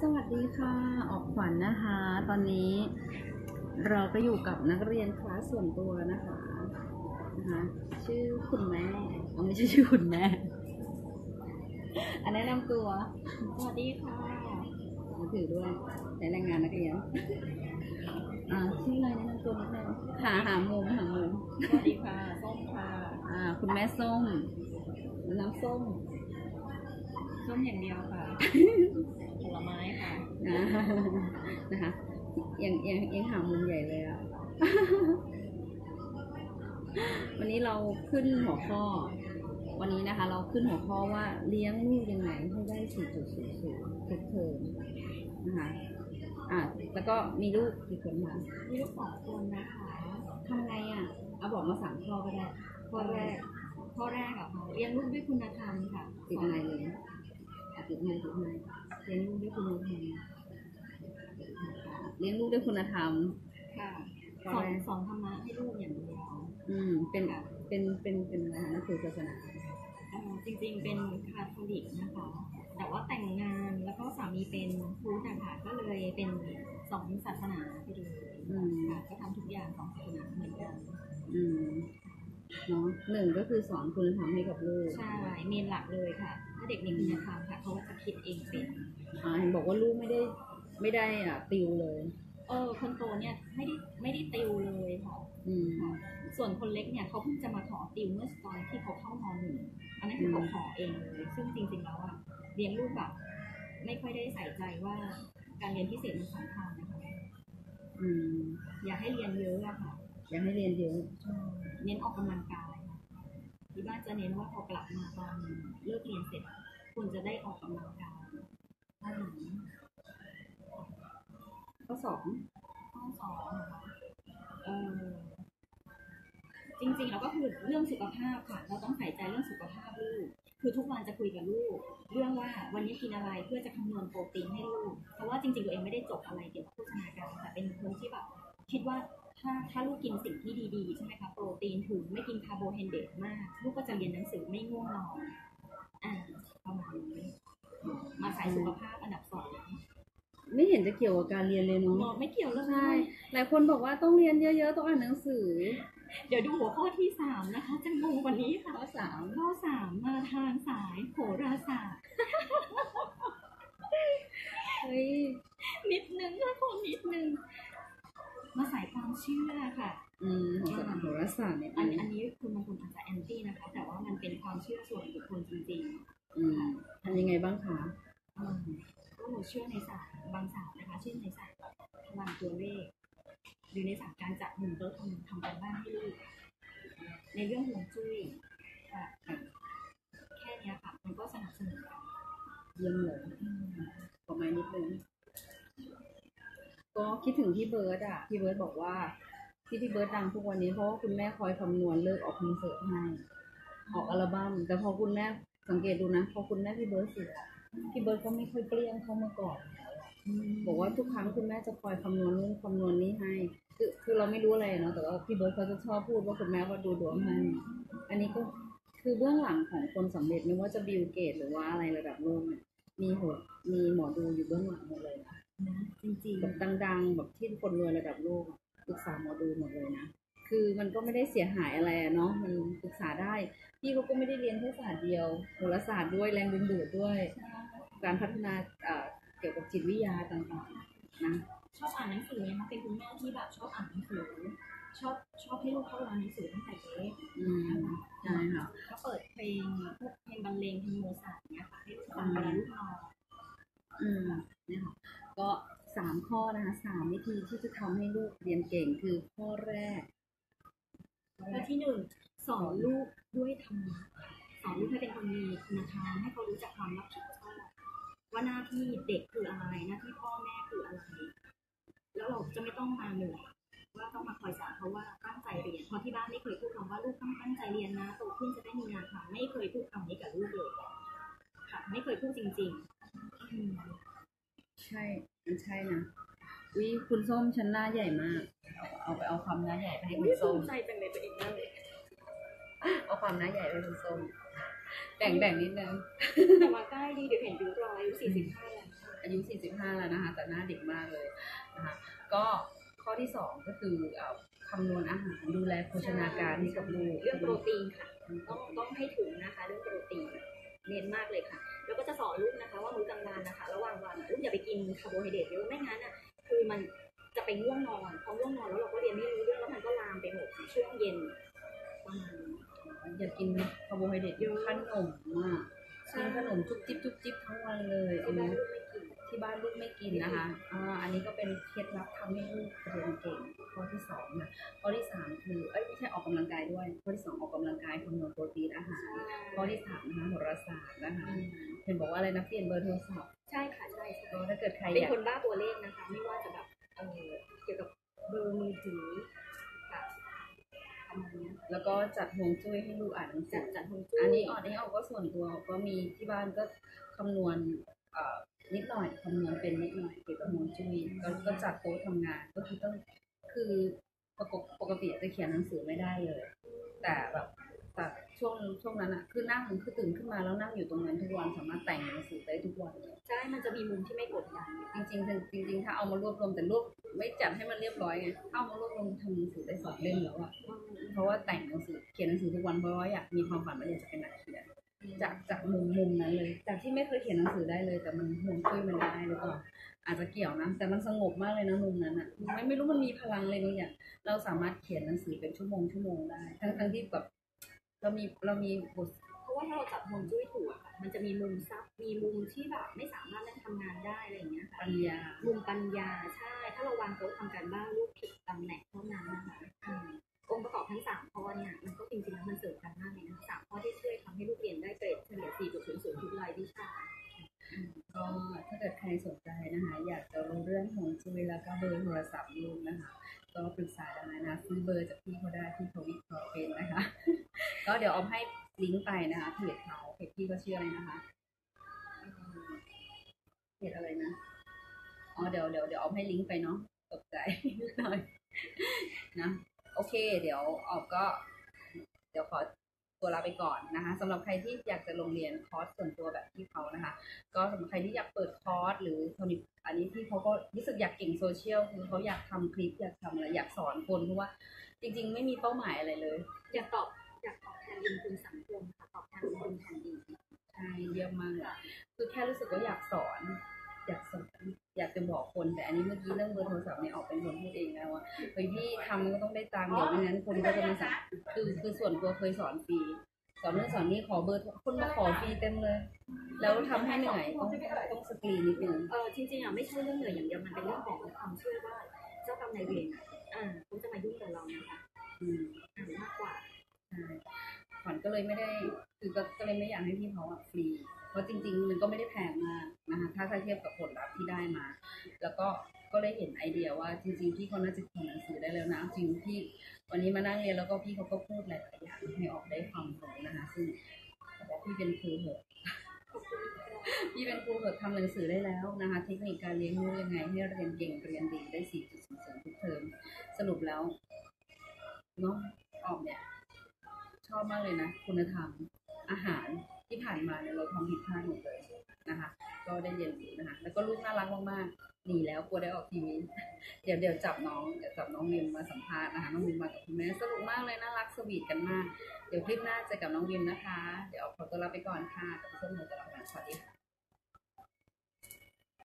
สวัสดีค่ะออกขวัญ นะคะตอนนี้เราก็อยู่กับนักเรียนคลาสส่วนตัวนะคะชื่อคุณแม่ไม่ใช่ชื่อคุณแม่อันแนะนำตัวสวัสดีค่ะถือด้วยใช้แรงงานนักเรียนชื่ออะไรแนะนำตัวนิดนึงหามุมสวัสดีค่ะส้มค่ะคุณแม่ส้มน้ำส้มส้มอย่างเดียวค่ะผลไม้ค่ะนะคะยังหามุมใหญ่เลยอ่ะวันนี้เราขึ้นหัวข้อวันนี้นะคะเราขึ้นหัวข้อว่าเลี้ยงลูกยังไงให้ได้ 4.00 ทุกเทอมนะคะแล้วก็มีลูกกี่คนคะมีลูก2 คนนะคะทำไงอ่ะเอาบอกมา3 ข้อก็ได้ข้อแรกอ่ะเลี้ยงลูกด้วยคุณธรรมค่ะติดในเลยติดในเลี้ยงลูกด้วยคุณธรรมเลี้ยงลูกด้วยคุณธรรมค่ะสอนธรรมะให้ลูกอย่างเดียวเป็นอะไรนะคือศาสนาจริงๆเป็นคาทอลิกนะคะแต่ว่าแต่งงานแล้วก็สามีเป็นพุทธค่ะก็เลยเป็น2 ศาสนาไปดูค่ะก็ทำทุกอย่าง2 ศาสนาเหมือนกันเนาะ1ก็คือสอนคุณธรรมให้กับลูกใช่เมนหลักเลยค่ะถ้าเด็กมีคุณธรรมค่ะเขาจะคิดเองเป็นเห็นบอกว่าลูกไม่ได้ติวเลยคนโตเนี่ยไม่ได้ติวเลยค่ะส่วนคนเล็กเนี่ยเขาเพิ่งจะมาขอติวเมื่อตอนที่เขาเข้านอน1อันนั้นคือเขาขอเองเลยซึ่งจริงๆแล้วอะเลี้ยงลูกแบบไม่ค่อยได้ใส่ใจว่าการเรียนพิเศษมันสำคัญนะคะอยากให้เรียนเยอะอะค่ะอยากให้เรียนเยอะเน้นออกกำลังกายที่บ้านจะเน้นว่าพอกลับมาตอนเลิกเรียนเสร็จคุณจะได้ออกกำลังกายข้อ 2จริงๆแล้วก็คือเรื่องสุขภาพค่ะเราต้องใส่ใจเรื่องสุขภาพลูกคือทุกวันจะคุยกับลูกเรื่องว่าวันนี้กินอะไรเพื่อจะคำนวณโปรตีนให้ลูกเพราะว่าจริงๆตัวเองไม่ได้จบอะไรเกี่ยวกับโภชนาการแต่เป็นคนที่แบบคิดว่าถ้าลูกกินสิ่งที่ดีๆใช่ไหมคะโปรตีนถึงไม่กินคาร์โบไฮเดรตมากลูกก็จะเรียนหนังสือไม่ง่วงนอนประมาณนี้มาสายสุขภาพอันดับ2ไม่เห็นจะเกี่ยวกับการเรียนเลยเนาะไม่เกี่ยวเลยใช่หลายคนบอกว่าต้องเรียนเยอะๆต้องอ่านหนังสือเดี๋ยวดูหัวข้อที่3นะคะจะงงกว่านี้ค่ะข้อ 3มาทางสายโหราศาสตร์เฮ้ยนิดนึงค่ะคนนิดนึงมาสายความเชื่อค่ะของศาสนาโหราศาสตร์เนี่ยอันนี้คุณบางคนอาจจะแอนตี้นะคะแต่ว่ามันเป็นความเชื่อส่วนบุคคลจริงๆทำยังไงบ้างคะก็หนูเชื่อในศาสตร์บางศาสตร์นะคะเช่นในศาสตร์บางตัวเลขหรือในศาสตร์การจัดหนึ่งโต๊ะทำการบ้านให้ลูกในเรื่องห่วงจุ้ยแค่นี้ค่ะมันก็สนับสนุนเยี่ยมเลยประมาณนิดนึงก็คิดถึงพี่เบิร์ดพี่เบิร์ดบอกว่าที่พี่เบิร์ดดังทุกวันนี้เพราะว่าคุณแม่คอยคำนวณเลิกออกคอนเสิร์ตให้ออกอัลบั้มแต่พอคุณแม่สังเกตดูนะพอคุณแม่พี่เบิร์ดเสียพี่เบิร์ดก็ไม่ค่อยเปลี่ยนเขามาก่อนบอกว่าทุกครั้งคุณแม่จะคอยคำนวณนู่นคำนวณนี้ให้คือเราไม่รู้อะไรเนาะแต่ว่าพี่เบิร์ดเขาจะชอบพูดว่าคุณแม่ว่าดูดวงให้อันนี้ก็คือเบื้องหลังของคนสำเร็จไม่ว่าจะบิลเกตหรือว่าอะไรระดับโลกมีหมอดูอยู่เบื้องหลังหมดเลยนะจริงๆแบบดังๆแบบที่คนรวยระดับโลกปรึกษาหมอดูหมดเลยนะคือมันก็ไม่ได้เสียหายอะไรเนาะมันปรึกษาได้พี่เขาก็ไม่ได้เรียนแค่ศาสตร์เดียวโหราศาสตร์ด้วยแรงดึงดูดด้วยการพัฒนาเกี่ยวกับจิตวิทยาต่างๆนะชอบอ่านหนังสือไหมคะเป็นคุณแม่ที่แบบชอบอ่านหนังสือชอบให้ลูกเข้าร้านหนังสือตั้งแต่เด็กใช่ค่ะก็เปิดเพลงบรรเลงเพลงโมซาร์ทเนี่ยค่ะให้ลูกฟังเวลาลูกนอนเนี่ยค่ะก็3 ข้อนะคะ3 วิธีที่จะทำให้ลูกเรียนเก่งคือข้อที่ 1สอนลูกด้วยธรรมะสอนลูกให้เป็นคนมีคุณธรรมให้เขารู้จักความรับผิดชอบว่าหน้าที่เด็กคืออะไรหน้าที่พ่อแม่คืออะไรแล้วเราจะไม่ต้องมาเหนื่อยว่าต้องมาคอยสอนเพราะว่าตั้งใจเรียนพอที่บ้านไม่เคยพูดคำว่าลูกต้องตั้งใจเรียนนะโตขึ้นจะได้มีงานทำไม่เคยพูดคำนี้กับลูกเลยค่ะไม่เคยพูดจริงๆใช่มันใช่นะวิคุณส้มฉันหน้าใหญ่มากเอาคำหน้าใหญ่ไปให้คุณส้มใช่เป็นในตัวเองนั่นเลยเอาความหน้าใหญ่ไปคุณส้มแบ่งนิดนึงแต่ว่าใกล้ดีเดี๋ยวเห็นริ้วรอย45แล้ว อายุ45แล้วนะคะแต่หน้าเด็กมากเลยนะคะก็ข้อที่2ก็คือคำนวณอาหารดูแลโภชนาการให้กับลูกเรื่องโปรตีนค่ะต้องให้ถึงนะคะเรื่องโปรตีนเน้นมากเลยค่ะแล้วก็จะสอนลูกนะคะว่ามื้อกลางวันนะคะระหว่างวันลูกอย่าไปกินคาร์โบไฮเดรตเยอะไม่งั้นอ่ะคือมันจะไปง่วงนอนพอง่วงนอนแล้วเราก็เรียนไม่รู้เรื่องแล้วมันก็ลามไปหมดช่วงเย็นประมาณอย่ากินคาร์โบไฮเดรตเยอะขนมมากกินขนมจุ๊บจิ๊บจุ๊บจิ๊บทั้งวันเลยที่บ้านลูกไม่กินนะคะอันนี้ก็เป็นเคล็ดลับทำให้ลูกเรียนเก่งข้อที่2นะข้อที่3คือไม่ใช่ออกกำลังกายด้วยข้อที่2ออกกำลังกายคำนวณโปรตีนอาหารข้อที่3นะคะโหราศาสตร์นะคะเห็นบอกว่าอะไรนะเปลี่ยนเบอร์โทรศัพท์ใช่ค่ะใช่ก็ถ้าเกิดใครเป็นคนบ้าตัวเลขนะคะไม่ว่าจะแบบเกี่ยวกับเบอร์มือถือค่ะแล้วก็จัดห่วงจุ้ยให้ลูกอ่านหนังสือจัดห่วงจุ้ยอันนี้ออกก็ส่วนตัวก็มีที่บ้านก็คำนวณนิดหน่อยคำนวณเป็นนิดหน่อยเกี่ยวกับโมจุยก็จากโค้ชทำงานก็คือต้องคือปกติจะเขียนหนังสือไม่ได้เลยแต่แบบแต่ช่วงนั้นอะคือนั่งคือตื่นขึ้นมาแล้วนั่งอยู่ตรงนั้นทุกวันสามารถแต่งหนังสือได้ทุกวันเลยใช่มันจะมีมุมที่ไม่กดดันจริงถ้าเอามารวบรวมแต่รวบไม่จัดให้มันเรียบร้อยไงเอามารวบรวมทำหนังสือได้2 เล่มแล้วอะเพราะว่าแต่งหนังสือเขียนหนังสือทุกวันเพราะว่าอยากมีความฝันว่าอยากจะเป็นนักเขียนจากมุมนั้นเลยจากที่ไม่เคยเขียนหนังสือได้เลยแต่มันห่วงจุ้ยมันได้หรือเปล่าอาจจะเกี่ยวนะแต่มันสงบมากเลยนะมุมนั้นอ่ะไม่รู้มันมีพลังเลยบางอย่างเราสามารถเขียนหนังสือเป็นชั่วโมงได้ทั้งที่แบบเรามีบทเพราะว่าถ้าเราจับห่วงจุ้ยถูกอ่ะมันจะมีมุมซับมีมุมที่แบบไม่สามารถนั่งทำงานได้อะไรอย่างเงี้ยปัญญามุมปัญญาใช่ถ้าเราวางโต๊ะทำการบ้านลูกผิดตำแหน่งเท่านั้นนะคะองค์ประกอบทั้ง3ข้อเนี่ยมันก็จริงๆแล้วมันเสริมกันมากเลยนะ3 ข้อที่ช่วยทำให้ลูกเรียนได้เกรดเฉลี่ย 4.00 ทุกรายวิชาก็ถ้าเกิดใครสนใจนะคะอยากจะรู้เรื่องของชีวิตแล้วก็เบอร์โทรศัพท์ลูกนะคะก็ปรึกษาได้นะซื้อเบอร์จากพี่เขาได้ที่เขาวิเคราะห์เป็นนะคะก็เดี๋ยวเอาให้ลิงก์ไปนะคะเพจพี่ก็ชื่ออะไรนะคะเพจอะไรนะอ๋อเดี๋ยวเอาให้ลิงก์ไปเนาะตกใจนิดหน่อยนะโอเคเดี๋ยวออกก็เดี๋ยวขอตัวลาไปก่อนนะคะสำหรับใครที่อยากจะลงเรียนคอร์สส่วนตัวแบบที่เขานะคะก็สำหรับใครที่อยากเปิดคอร์สหรืออันนี้ที่เขาก็รู้สึกอยากเก่งโซเชียลคือเขาอยากทำคลิปอยากทำอะไรอยากสอนคนเพราะว่าจริงๆไม่มีเป้าหมายอะไรเลยอยากตอบแทนคุณสังคมค่ะตอบแทนคนแทนดีใช่เยี่ยมมากเลยคือแค่รู้สึกว่าอยากสอนอยากจะบอกคนแต่อันนี้เมื่อกี้เรื่องเบอร์โทรศัพท์เนี่ยออกเป็นคนพูดเองนะว่าเฮ้ยพี่ทำก็ต้องได้ตังค์เดี๋ยวไม่งั้นคนก็จะมาสั่งคือส่วนตัวเคยสอนฟรีสอนเรื่องสอนนี้ขอเบอร์คนมาขอฟรีเต็มเลยแล้วทำให้เหนื่อยต้องสกรีนนิดนึงจริงๆอ่ะไม่ใช่เรื่องเหนื่อยอย่างเดียวมันเป็นเรื่องของความเชื่อว่าเจ้ากรรมนายเวรเขาจะมายุ่งกับเรานะคะมากกว่าขวัญก็เลยไม่ได้คือก็เลยไม่อยากให้พี่เขาอ่ะฟรีเพราะจริงๆมันก็ไม่ได้แพงมากนะคะถ้าเทียบกับผลลัพธ์ที่ได้มาแล้วก็เลยเห็นไอเดียว่าจริงๆพี่เขาน่าจะเขียนหนังสือได้แล้วนะจริงพี่วันนี้มานั่งเรียนแล้วก็พี่เขาก็พูดหลายอย่างให้ออกได้ความรู้นะคะซึ่งบอกพี่เป็นครูเหอะพี่เป็นครูเหอะทำหนังสือได้แล้วนะคะเทคนิคการเลี้ยงลูกยังไงให้เรียนเก่งเรียนดีได้ 4.00 ทุกเทอมสรุปแล้วเนาะออกเนี่ยชอบมากเลยนะคุณธรรมอาหารที่ผ่านมาเนี่ยเราทำผิดพลาดหมดเลยนะคะก็ได้เรียนรู้นะคะแล้วก็ลูกน่ารักมากๆหนีแล้วกลัวได้ออกทีวีเดี๋ยวจับน้องวิมมาสัมภาษณ์นะคะน้องวิมมากับคุณแม่สนุกมากเลยน่ารักสวีทกันมากเดี๋ยวคลิปหน้าเจอกับน้องวิมนะคะเดี๋ยวขอตัวลาไปก่อนค่ะกับเพื่อนๆเราตลอดสวัสดีค่ะ